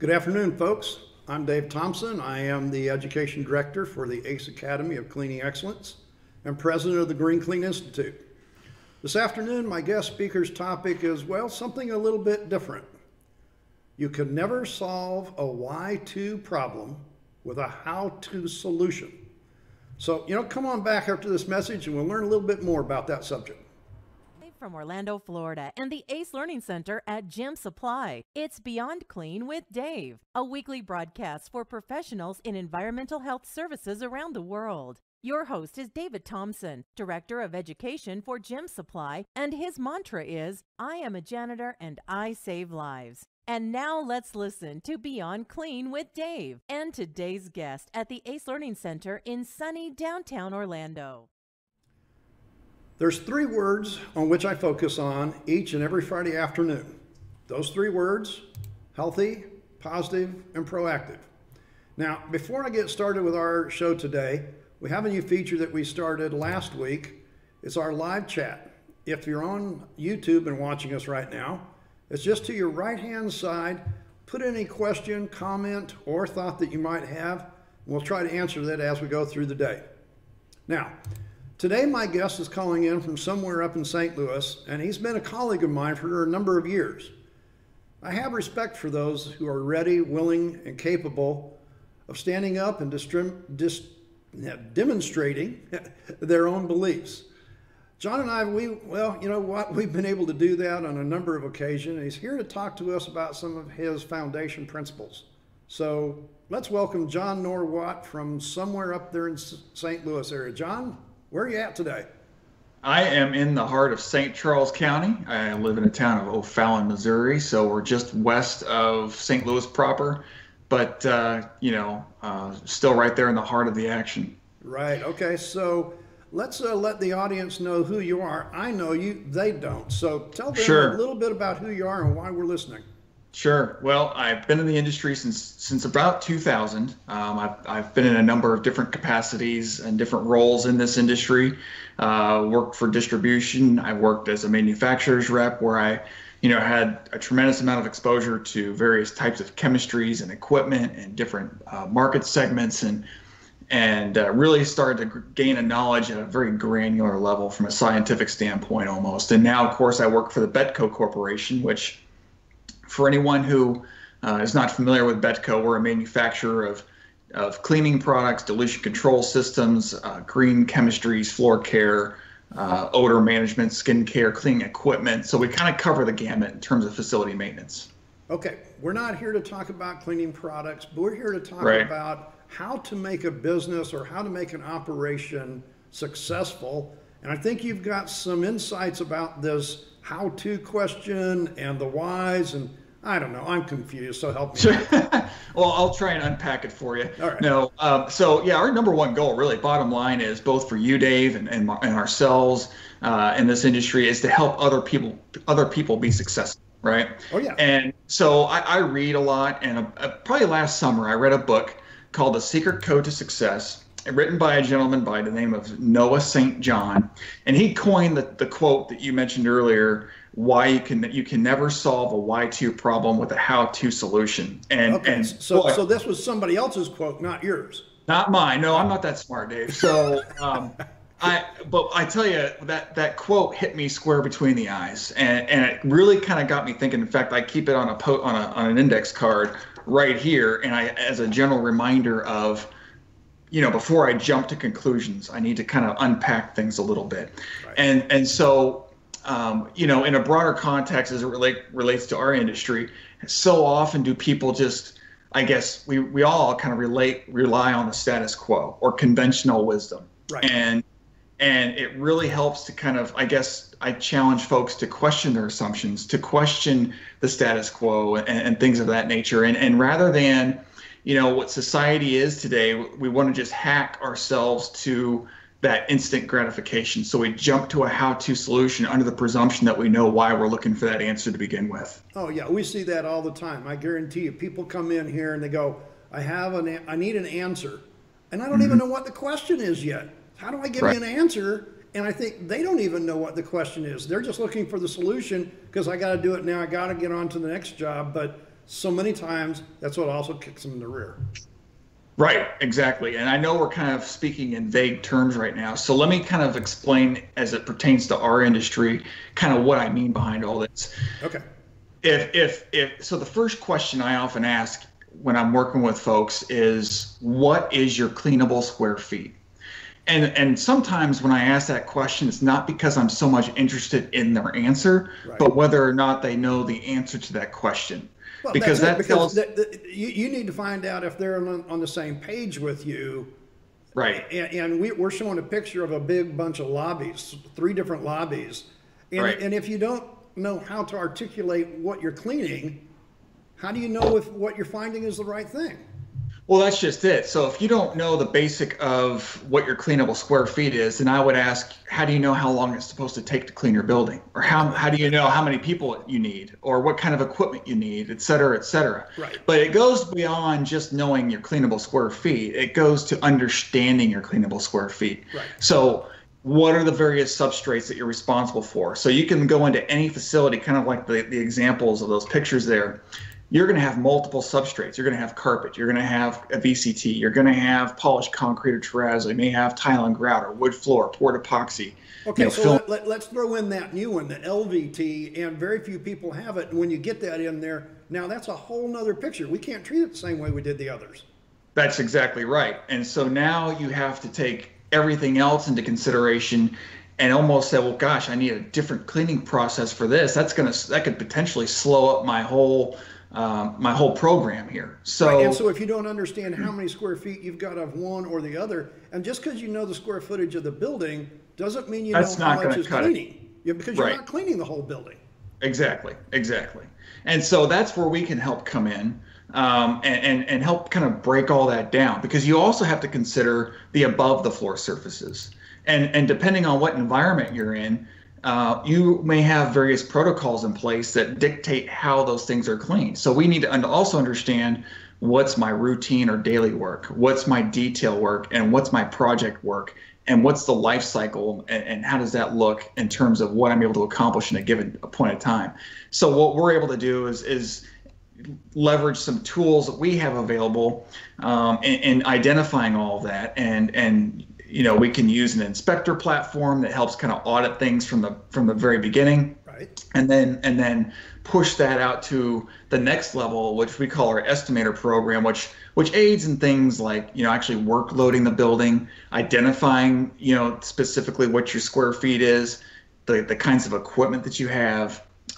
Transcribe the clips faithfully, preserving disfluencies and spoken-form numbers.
Good afternoon, folks. I'm Dave Thompson. I am the Education Director for the ACE Academy of Cleaning Excellence and President of the Green Clean Institute. This afternoon, my guest speaker's topic is, well, something a little bit different. You can never solve a why-to problem with a how-to solution. So, you know, come on back after this message and we'll learn a little bit more about that subject. From Orlando, Florida, and the ACE Learning Center at Gem Supply, it's Beyond Clean with Dave, a weekly broadcast for professionals in environmental health services around the world. Your host is David Thompson, Director of Education for Gem Supply, and his mantra is, I am a janitor and I save lives. And now let's listen to Beyond Clean with Dave and today's guest at the ACE Learning Center in sunny downtown Orlando. There's three words on which I focus on each and every Friday afternoon. Those three words, healthy, positive, and proactive. Now, before I get started with our show today, we have a new feature that we started last week. It's our live chat. If you're on YouTube and watching us right now, it's just to your right-hand side. Put in a question, comment, or thought that you might have, and we'll try to answer that as we go through the day. Now, today, my guest is calling in from somewhere up in Saint Louis, and he's been a colleague of mine for a number of years. I have respect for those who are ready, willing, and capable of standing up and dis demonstrating their own beliefs. John and I, we, well, you know what, we've been able to do that on a number of occasions, and he's here to talk to us about some of his foundation principles. So let's welcome John Norwatt from somewhere up there in Saint Louis area. John? Where are you at today? I am in the heart of Saint Charles County. I live in a town of O'Fallon, Missouri, so we're just west of Saint Louis proper, but uh, you know, uh, still right there in the heart of the action. Right. Okay. So let's uh, let the audience know who you are. I know you; they don't. So tell them sure. a little bit about who you are and why we're listening. Sure. Well, I've been in the industry since since about two thousand. Um, I've, I've been in a number of different capacities and different roles in this industry. Uh, worked for distribution. I worked as a manufacturer's rep where I, you know, had a tremendous amount of exposure to various types of chemistries and equipment and different uh, market segments and and uh, really started to gain a knowledge at a very granular level from a scientific standpoint almost. And now, of course, I work for the Betco Corporation, which for anyone who uh, is not familiar with Betco, we're a manufacturer of, of cleaning products, dilution control systems, uh, green chemistries, floor care, uh, odor management, skin care, cleaning equipment. So we kind of cover the gamut in terms of facility maintenance. Okay, we're not here to talk about cleaning products, but we're here to talk right. about how to make a business or how to make an operation successful. And I think you've got some insights about this how-to question and the whys, and I don't know, I'm confused, so help me. Sure. Well, I'll try and unpack it for you. All right. No, um, so yeah, our number one goal, really, bottom line is both for you, Dave, and and, and ourselves uh, in this industry is to help other people, other people be successful, right? Oh yeah. And so I, I read a lot, and a, a, probably last summer I read a book called The Secret Code to Success, written by a gentleman by the name of Noah Saint John, and he coined the, the quote that you mentioned earlier, why you can you can never solve a why-to problem with a how-to solution. And, okay. and so, boy, so this was somebody else's quote, not yours. Not mine. No, I'm not that smart, Dave. So um, I but I tell you that that quote hit me square between the eyes, and, and it really kind of got me thinking. In fact, I keep it on a po on a on an index card right here, and I as a general reminder of, you know, before I jump to conclusions, I need to kind of unpack things a little bit. Right. And and so, um, you know, in a broader context as it relate, relates to our industry, so often do people just, I guess, we, we all kind of relate, rely on the status quo or conventional wisdom. Right. And, and it really helps to kind of, I guess, I challenge folks to question their assumptions, to question the status quo and, and things of that nature. And, and rather than, you know, what society is today, we want to just hack ourselves to that instant gratification. So we jump to a how-to solution under the presumption that we know why we're looking for that answer to begin with. Oh yeah, we see that all the time. I guarantee you, people come in here and they go, I have an, I need an answer. And I don't mm-hmm. even know what the question is yet. How do I give right. you an answer? And I think they don't even know what the question is. They're just looking for the solution because I got to do it now. I got to get on to the next job. But so many times, that's what also kicks them in the rear. Right, exactly. And I know we're kind of speaking in vague terms right now, so let me kind of explain as it pertains to our industry, kind of what I mean behind all this. Okay. If, if, if, so the first question I often ask when I'm working with folks is, what is your cleanable square feet? And, and sometimes when I ask that question, it's not because I'm so much interested in their answer, right, but whether or not they know the answer to that question. Well, because that because tells the, the, you, you need to find out if they're on, on the same page with you. Right. And, and we, we're showing a picture of a big bunch of lobbies, three different lobbies. And, right, and if you don't know how to articulate what you're cleaning, how do you know if what you're finding is the right thing? Well, that's just it. So if you don't know the basic of what your cleanable square feet is, then I would ask, how do you know how long it's supposed to take to clean your building? Or how, how do you know how many people you need? Or what kind of equipment you need, et cetera, et cetera. Right. But it goes beyond just knowing your cleanable square feet. It goes to understanding your cleanable square feet. Right. So what are the various substrates that you're responsible for? So you can go into any facility, kind of like the, the examples of those pictures there. You're going to have multiple substrates. You're going to have carpet. You're going to have a V C T. You're going to have polished concrete or terrazzo. You may have tile and grouter, wood floor, poured epoxy. Okay, you know, so let, let, let's throw in that new one, the L V T, and very few people have it. And when you get that in there, now that's a whole nother picture. We can't treat it the same way we did the others. That's exactly right. And so now you have to take everything else into consideration and almost say, well, gosh, I need a different cleaning process for this. That's going to, that could potentially slow up my whole Um, my whole program here. So, right, and so if you don't understand how many square feet you've got of one or the other, and just because you know the square footage of the building doesn't mean you know how much is cleaning. Yeah, because you're not cleaning the whole building. Exactly, exactly. And so that's where we can help come in um, and, and, and help kind of break all that down, because you also have to consider the above the floor surfaces. And, and depending on what environment you're in, Uh, you may have various protocols in place that dictate how those things are cleaned. So we need to also understand, what's my routine or daily work, what's my detail work, and what's my project work, and what's the life cycle, and, and how does that look in terms of what I'm able to accomplish in a given point of time. So what we're able to do is, is leverage some tools that we have available um, in, in identifying all of that, and and you know, we can use an inspector platform that helps kind of audit things from the from the very beginning, right? And then and then push that out to the next level, which we call our estimator program, which which aids in things like, you know, actually workloading the building, identifying, you know, specifically what your square feet is, the the kinds of equipment that you have,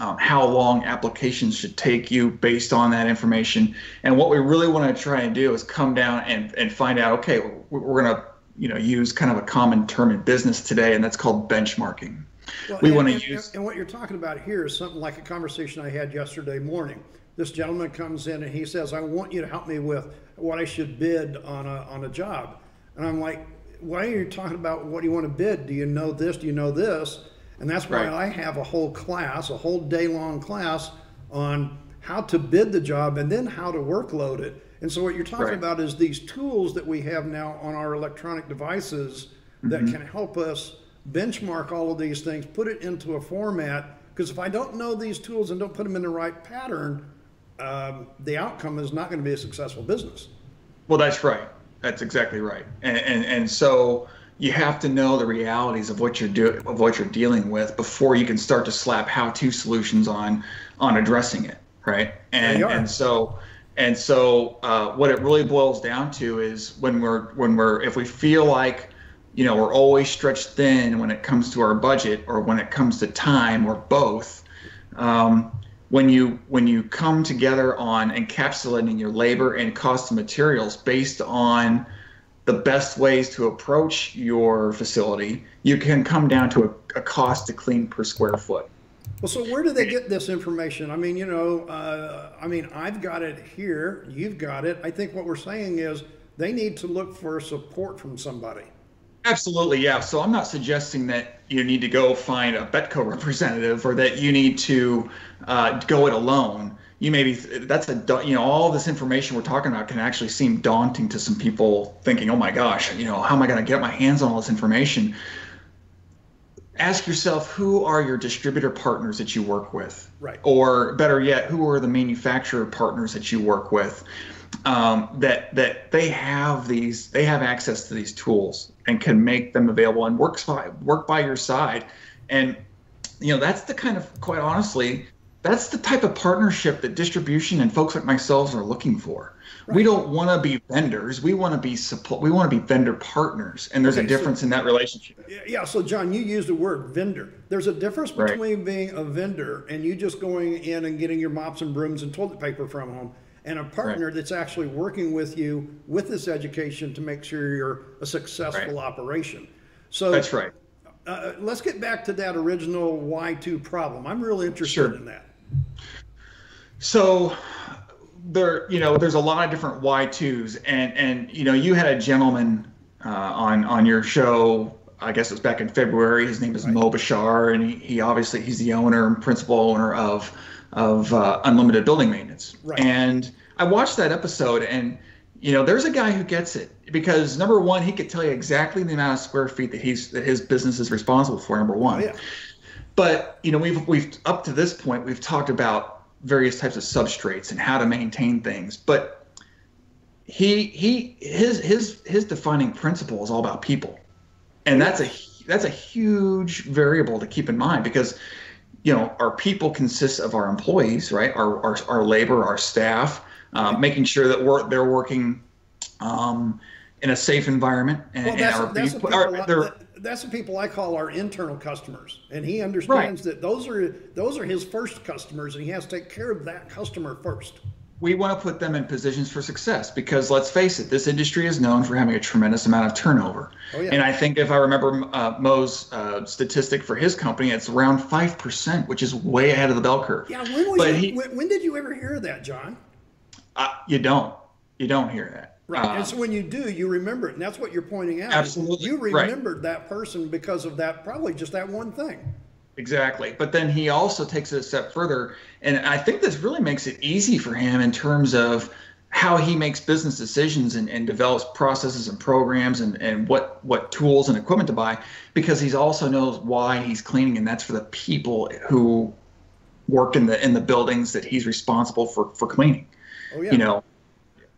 um, how long applications should take you based on that information. And what we really want to try and do is come down and and find out, okay, we're, we're going to you know, use kind of a common term in business today, and that's called benchmarking. Well, we want to use. And what you're talking about here is something like a conversation I had yesterday morning. This gentleman comes in and he says, I want you to help me with what I should bid on a, on a job. And I'm like, why are you talking about what do you want to bid? Do you know this? Do you know this? And that's why right. I have a whole class, a whole day long class on how to bid the job and then how to workload it. And so what you're talking right. about is these tools that we have now on our electronic devices that mm-hmm. can help us benchmark all of these things, put it into a format, because if I don't know these tools and don't put them in the right pattern, um, the outcome is not going to be a successful business. Well, that's right. That's exactly right. And, and, and so you have to know the realities of what you're do of what you're dealing with before you can start to slap how-to solutions on on addressing it, right? And, and so. And so uh, what it really boils down to is when we're when we're if we feel like, you know, we're always stretched thin when it comes to our budget or when it comes to time or both, um, when you when you come together on encapsulating your labor and cost of materials based on the best ways to approach your facility, you can come down to a, a cost to clean per square foot. Well, so where do they get this information? I mean, you know, uh, I mean, I've got it here. You've got it. I think what we're saying is they need to look for support from somebody. Absolutely, yeah. So I'm not suggesting that you need to go find a Betco representative or that you need to uh, go it alone. You may be, that's a, you know, all this information we're talking about can actually seem daunting to some people thinking, oh my gosh, you know, how am I going to get my hands on all this information? ask yourself, who are your distributor partners that you work with? Right. Or better yet, who are the manufacturer partners that you work with? Um, that that they have these, they have access to these tools and can make them available and works by, work by your side. And you know, that's the kind of, quite honestly, that's the type of partnership that distribution and folks like myself are looking for. Right. We don't want to be vendors. We want to be support. We want to be vendor partners. And there's okay, a difference so, in that relationship. Yeah. So John, you used the word vendor. There's a difference between right. being a vendor and you just going in and getting your mops and brooms and toilet paper from home, and a partner right. that's actually working with you with this education to make sure you're a successful right. operation. So that's right. Uh, let's get back to that original Y two problem. I'm really interested sure. in that. So there, you know, there's a lot of different Y twos, and, and, you know, you had a gentleman, uh, on, on your show, I guess it was back in February. His name is right. Mo Bashar, and he, he obviously, he's the owner and principal owner of, of, uh, Unlimited Building Maintenance. Right. And I watched that episode, and, you know, there's a guy who gets it, because number one, he could tell you exactly the amount of square feet that he's, that his business is responsible for, number one. Oh, yeah. But, you know, we've, we've up to this point, we've talked about various types of substrates and how to maintain things, but he, he, his, his, his defining principle is all about people. And that's a, that's a huge variable to keep in mind, because, you know, our people consist of our employees, right? Our, our, our labor, our staff. Uh, making sure that we're, they're working um, in a safe environment. And, well, that's, and our, that's, people, our, I, that's the people I call our internal customers. And he understands right. that those are, those are his first customers, and he has to take care of that customer first. We want to put them in positions for success, because let's face it, this industry is known for having a tremendous amount of turnover. Oh, yeah. And I think if I remember uh, Mo's uh, statistic for his company, it's around five percent, which is way ahead of the bell curve. Yeah, when, was but you, he, when, when did you ever hear that, John? Uh, you don't, you don't hear that. Right. Uh, and so when you do, you remember it. And that's what you're pointing out. Absolutely. You remembered right. that person because of that, probably just that one thing. Exactly. But then he also takes it a step further. And I think this really makes it easy for him in terms of how he makes business decisions and, and develops processes and programs and, and what, what tools and equipment to buy, because he's also knows why he's cleaning. And that's for the people who work in the, in the buildings that he's responsible for, for cleaning. Oh, yeah. You know,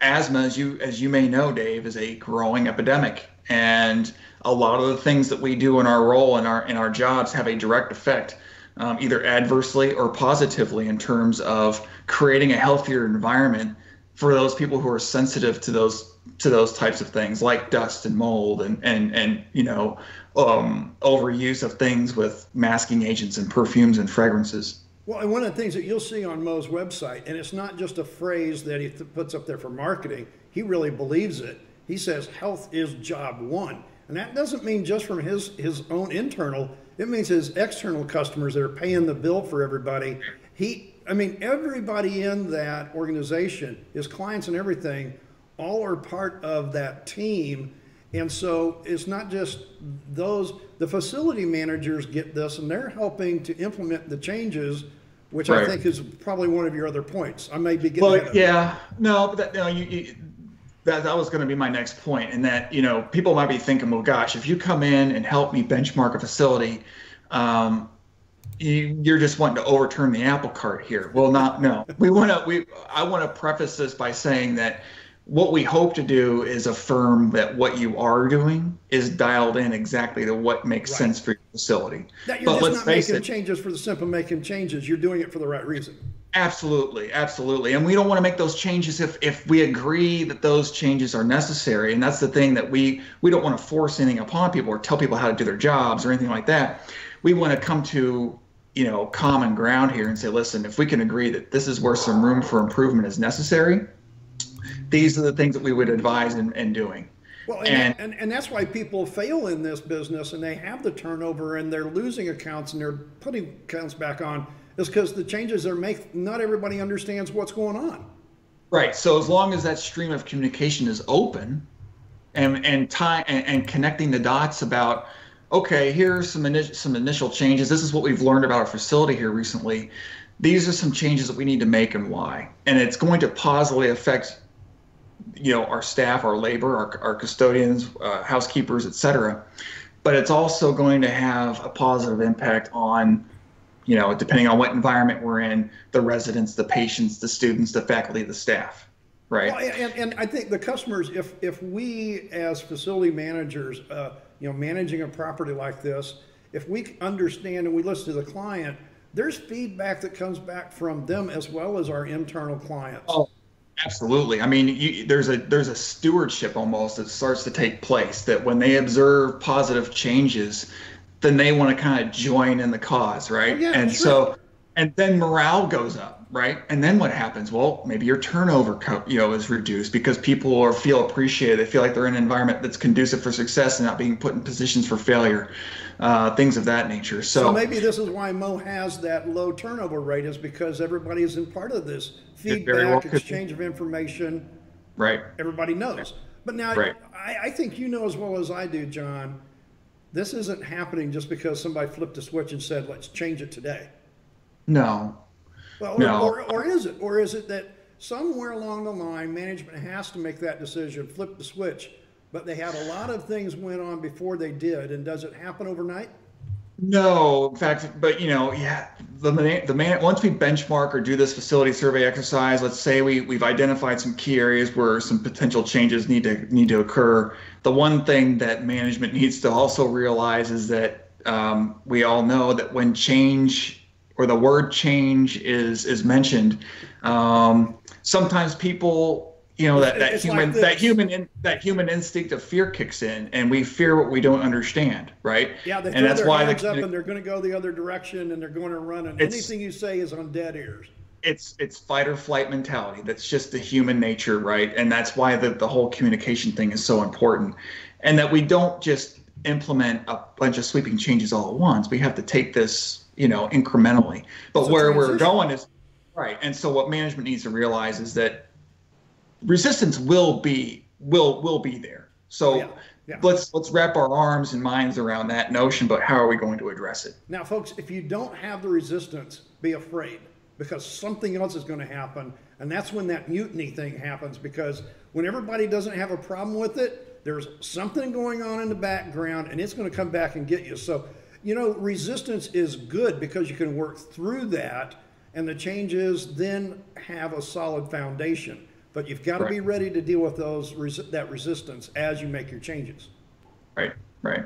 asthma, as you as you may know, Dave, is a growing epidemic, and a lot of the things that we do in our role and our in our jobs have a direct effect, um, either adversely or positively, in terms of creating a healthier environment for those people who are sensitive to those to those types of things, like dust and mold and and and you know, um, overuse of things with masking agents and perfumes and fragrances. Well, and one of the things that you'll see on Mo's website, and it's not just a phrase that he th puts up there for marketing, he really believes it. He says, health is job one. And that doesn't mean just from his, his own internal, it means his external customers that are paying the bill for everybody. He, I mean, everybody in that organization, his clients and everything, all are part of that team. And so it's not just those, the facility managers get this, and they're helping to implement the changes, which right. I think is probably one of your other points. I may be getting well, yeah, that. no, but that, no, you, you, that, that was going to be my next point, and that, you know, people might be thinking, well, gosh, if you come in and help me benchmark a facility, um, you, you're just wanting to overturn the apple cart here. Well, not, no, we want to, we, I want to preface this by saying that what we hope to do is affirm that what you are doing is dialed in exactly to what makes right. sense for your facility. That you're but just let's not face making it, changes for the simple making changes. You're doing it for the right reason. Absolutely, absolutely. And we don't want to make those changes if if we agree that those changes are necessary. And that's the thing, that we we don't want to force anything upon people or tell people how to do their jobs or anything like that. We want to come to, you know, common ground here and say, listen, if we can agree that this is where some room for improvement is necessary, these are the things that we would advise in, in doing. Well, and, and, and that's why people fail in this business, and they have the turnover, and they're losing accounts, and they're putting accounts back on, is because the changes they're making, not everybody understands what's going on. Right. So as long as that stream of communication is open and, and, tie, and, and connecting the dots about, okay, here's some, init some initial changes. This is what we've learned about our facility here recently. These are some changes that we need to make and why. And it's going to positively affect, you know, our staff, our labor, our, our custodians, uh, housekeepers, et cetera, but it's also going to have a positive impact on, you know, depending on what environment we're in, the residents, the patients, the students, the faculty, the staff, right? Well, and, and I think the customers, if, if we as facility managers, uh, you know, managing a property like this, if we understand and we listen to the client, there's feedback that comes back from them as well as our internal clients. Oh, absolutely. I mean, you, there's a there's a stewardship almost that starts to take place, that when they observe positive changes, then they want to kind of join in the cause, right? Yeah, and sure. so, and then morale goes up, right? And then what happens? Well, maybe your turnover, co- you know, is reduced because people are feel appreciated. They feel like they're in an environment that's conducive for success and not being put in positions for failure, uh, things of that nature. So, so maybe this is why Mo has that low turnover rate, is because everybody is in part of this feedback, well exchange of information. Right. Everybody knows. But now right. I, I think you know as well as I do, John, this isn't happening just because somebody flipped a switch and said, let's change it today. No. Well, or, no. Or, or is it? Or is it that somewhere along the line, management has to make that decision, flip the switch, but they had a lot of things went on before they did, and does it happen overnight? No, in fact, but you know, yeah, the man, the man, once we benchmark or do this facility survey exercise, let's say we we've identified some key areas where some potential changes need to need to occur. The one thing that management needs to also realize is that um, we all know that when change, or the word change is is mentioned, um, sometimes people, you know, that, that human like that human in, that human instinct of fear kicks in, and we fear what we don't understand, right? Yeah, they and that's their why hands the, up and they're going to go the other direction, and they're going to run, and anything you say is on dead ears. It's it's fight or flight mentality. That's just the human nature, right? And that's why the the whole communication thing is so important, and that we don't just implement a bunch of sweeping changes all at once. We have to take this, you know, incrementally, but where we're going is right. And so what management needs to realize is that resistance will be, will, will be there. So yeah, yeah. let's, let's wrap our arms and minds around that notion, but how are we going to address it? Now, folks, if you don't have the resistance, be afraid, because something else is going to happen. And that's when that mutiny thing happens, because when everybody doesn't have a problem with it, there's something going on in the background and it's going to come back and get you. So, you know, resistance is good because you can work through that, and the changes then have a solid foundation. But you've got to right. be ready to deal with those that resistance as you make your changes. Right, right.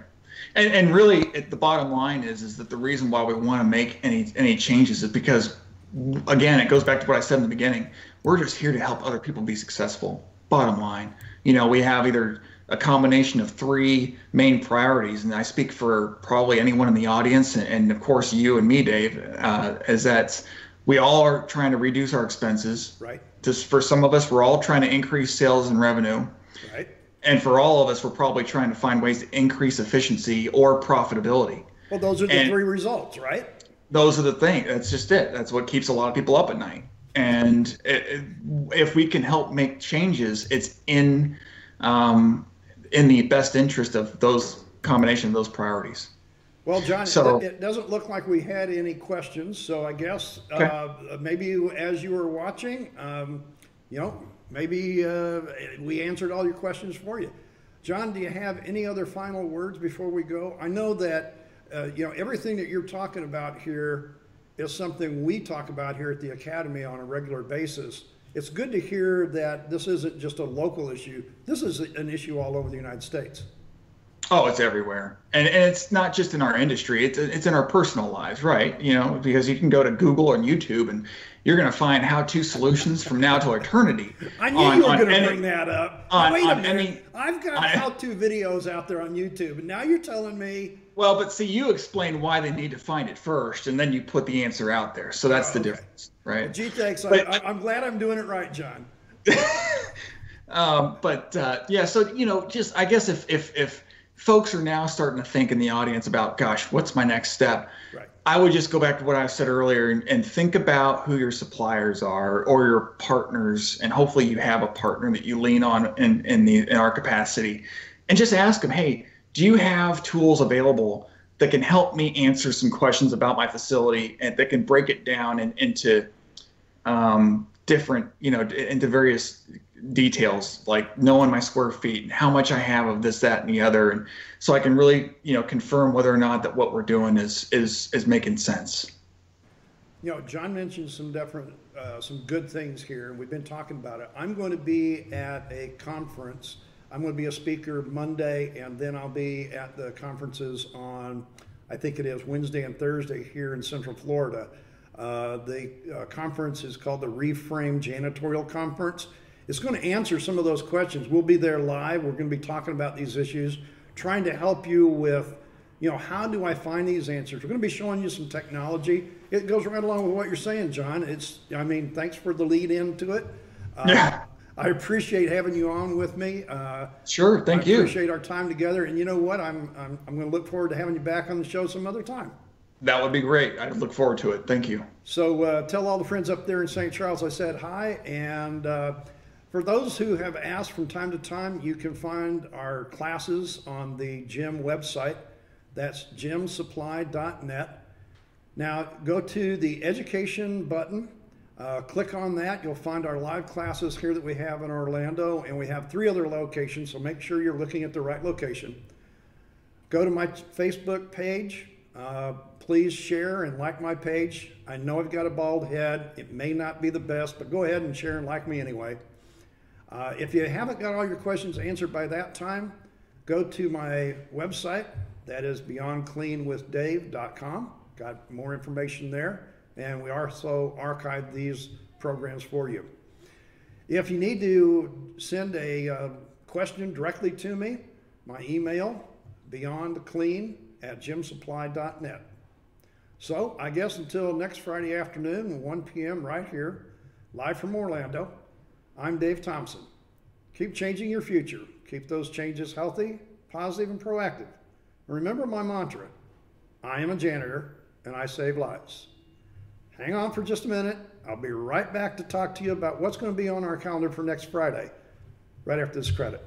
And and really, at the bottom line is is that the reason why we want to make any any changes is because, again, it goes back to what I said in the beginning. We're just here to help other people be successful. Bottom line, you know, we have either a combination of three main priorities, and I speak for probably anyone in the audience, and, and of course you and me, Dave, uh, is that we all are trying to reduce our expenses. Right. Just for some of us, we're all trying to increase sales and revenue. Right. And for all of us, we're probably trying to find ways to increase efficiency or profitability. Well, those are the and three results, right? Those are the thing. That's just it. That's what keeps a lot of people up at night. And it, it, if we can help make changes, it's in um, in the best interest of those combination of those priorities. Well, John, so, it, it doesn't look like we had any questions. So I guess okay. uh, maybe as you were watching, um, you know, maybe uh, we answered all your questions for you. John, do you have any other final words before we go? I know that, uh, you know, everything that you're talking about here is something we talk about here at the Academy on a regular basis. It's good to hear that this isn't just a local issue. This is an issue all over the United States. Oh, it's everywhere. And, and it's not just in our industry. It's, it's in our personal lives, right? You know, because you can go to Google or YouTube and you're going to find how-to solutions from now to eternity. I knew on, you were going to bring that up. On, Wait a minute. Any, I've got on, how-to videos out there on YouTube, and now you're telling me. Well, but see, you explain why they need to find it first, and then you put the answer out there. So that's oh, okay. the difference, right? Well, gee, thanks. But, I, I'm glad I'm doing it right, John. um, but, uh, yeah, so, you know, just I guess if if if folks are now starting to think in the audience about, gosh, what's my next step? Right. I would just go back to what I said earlier and, and think about who your suppliers are or your partners, and hopefully you have a partner that you lean on in, in, the, in our capacity, and just ask them, hey, do you have tools available that can help me answer some questions about my facility, and that can break it down and into um, different, you know, into various details, like knowing my square feet and how much I have of this, that, and the other. And so I can really, you know, confirm whether or not that what we're doing is, is, is making sense. You know, John mentioned some different, uh, some good things here, and we've been talking about it. I'm going to be at a conference. I'm going to be a speaker Monday, and then I'll be at the conferences on, I think it is Wednesday and Thursday here in Central Florida. Uh, the uh, conference is called the Reframe Janitorial Conference. It's going to answer some of those questions. We'll be there live. We're going to be talking about these issues, trying to help you with, you know, how do I find these answers? We're going to be showing you some technology. It goes right along with what you're saying, John. It's, I mean, thanks for the lead into it. Uh, yeah. I appreciate having you on with me. Uh, sure, thank I you. I appreciate our time together. And you know what? I'm, I'm, I'm going to look forward to having you back on the show some other time. That would be great. I look forward to it. Thank you. So uh, tell all the friends up there in Saint Charles I said hi. And uh, for those who have asked from time to time, you can find our classes on the Gem website. That's Gem Supply dot net. Now go to the education button, uh, click on that. You'll find our live classes here that we have in Orlando, and we have three other locations, so make sure you're looking at the right location. Go to my Facebook page. Uh, please share and like my page. I know I've got a bald head. It may not be the best, but go ahead and share and like me anyway. Uh, if you haven't got all your questions answered by that time, go to my website. That is beyond clean with Dave dot com. Got more information there. And we also archive these programs for you. If you need to send a uh, question directly to me, my email, beyond clean at gem supply dot net. So I guess until next Friday afternoon, one P M right here, live from Orlando, I'm Dave Thompson. Keep changing your future. Keep those changes healthy, positive, and proactive. Remember my mantra, I am a janitor and I save lives. Hang on for just a minute. I'll be right back to talk to you about what's going to be on our calendar for next Friday, right after this credit.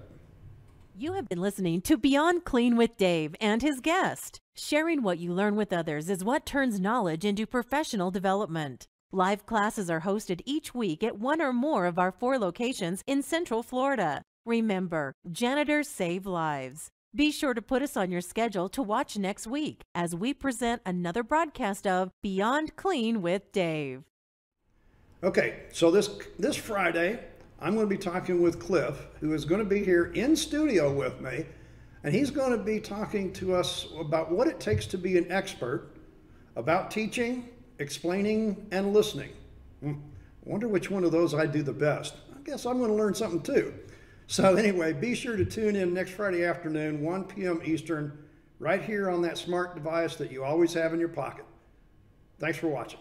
You have been listening to Beyond Clean with Dave and his guest. Sharing what you learn with others is what turns knowledge into professional development. Live classes are hosted each week at one or more of our four locations in Central Florida. Remember, janitors save lives. Be sure to put us on your schedule to watch next week as we present another broadcast of Beyond Clean with Dave. Okay, so this this Friday, I'm going to be talking with Cliff, who is going to be here in studio with me, and he's going to be talking to us about what it takes to be an expert, about teaching, explaining, and listening. I wonder which one of those I do the best. I guess I'm going to learn something too. So anyway, be sure to tune in next Friday afternoon, one P M Eastern, right here on that smart device that you always have in your pocket. Thanks for watching.